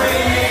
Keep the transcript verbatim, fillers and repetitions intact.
Free.